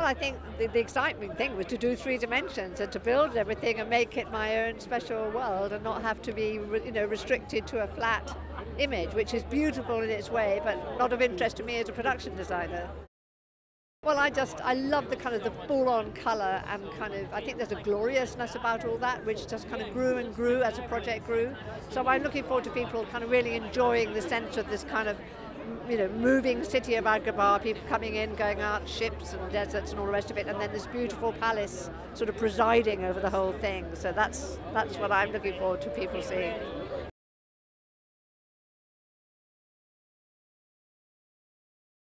Well, I think the exciting thing was to do three dimensions and to build everything and make it my own special world and not have to be, restricted to a flat image, which is beautiful in its way, but not of interest to me as a production designer. Well, I love the kind of the full-on colour and I think there's a gloriousness about all that, which just kind of grew and grew as the project grew. So I'm looking forward to people kind of really enjoying the sense of this kind of, moving city of Agrabah, people coming in, going out, ships and deserts and all the rest of it, and then this beautiful palace sort of presiding over the whole thing. So that's what I'm looking forward to people seeing.